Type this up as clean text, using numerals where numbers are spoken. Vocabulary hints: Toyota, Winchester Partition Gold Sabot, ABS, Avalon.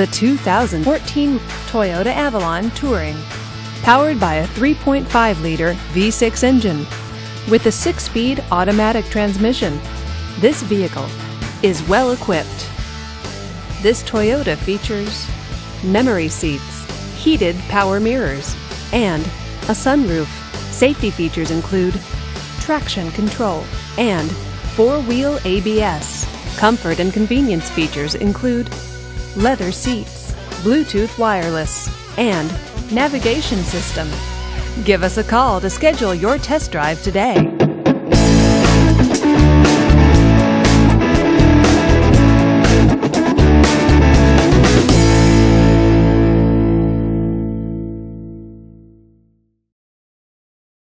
The 2014 Toyota Avalon Touring, powered by a 3.5-liter V6 engine with a 6-speed automatic transmission, this vehicle is well equipped. This Toyota features memory seats, heated power mirrors, and a sunroof. Safety features include traction control and 4-wheel ABS. Comfort and convenience features include leather seats, Bluetooth wireless, and navigation system. Give us a call to schedule your test drive today.